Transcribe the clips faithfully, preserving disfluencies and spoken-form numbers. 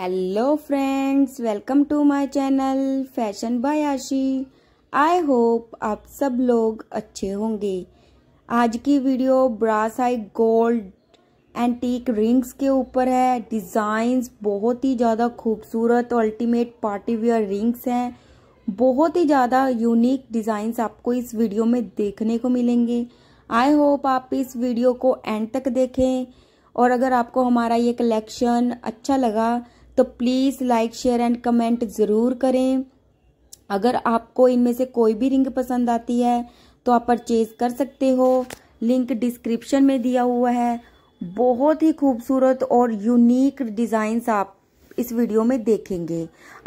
Hello friends, welcome to my channel fashion by आशी। I hope आप सब लोग अच्छे होंगे। आज की वीडियो ब्रास आई गोल्ड एंटीक रिंग्स के ऊपर है। डिज़ाइंस बहुत ही ज़्यादा खूबसूरत अल्टीमेट पार्टी वियर रिंग्स हैं। बहुत ही ज़्यादा यूनिक डिज़ाइंस आपको इस वीडियो में देखने को मिलेंगे। आई होप आप इस वीडियो को एंड तक देखें, और अगर आपको हमारा ये कलेक्शन अच्छा लगा तो please like share and comment ज़रूर करें। अगर आपको इनमें से कोई भी रिंग पसंद आती है तो आप परचेज़ कर सकते हो, लिंक डिस्क्रिप्शन में दिया हुआ है। बहुत ही खूबसूरत और यूनिक डिज़ाइंस आप इस वीडियो में देखेंगे।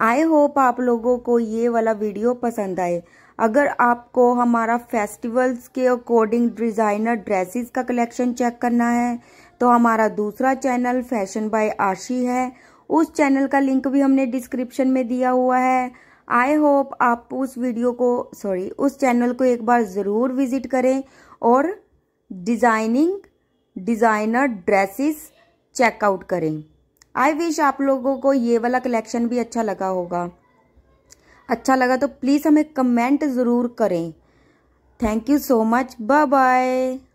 आई होप आप लोगों को ये वाला वीडियो पसंद आए। अगर आपको हमारा फेस्टिवल्स के अकॉर्डिंग डिज़ाइनर ड्रेसेस का कलेक्शन चेक करना है तो हमारा दूसरा चैनल फैशन बाय आशी है, उस चैनल का लिंक भी हमने डिस्क्रिप्शन में दिया हुआ है। आई होप आप उस वीडियो को सॉरी उस चैनल को एक बार ज़रूर विजिट करें और डिज़ाइनिंग डिज़ाइनर ड्रेसेस चेकआउट करें। आई विश आप लोगों को ये वाला कलेक्शन भी अच्छा लगा होगा। अच्छा लगा तो प्लीज़ हमें कमेंट ज़रूर करें। Thank you so much, bye bye.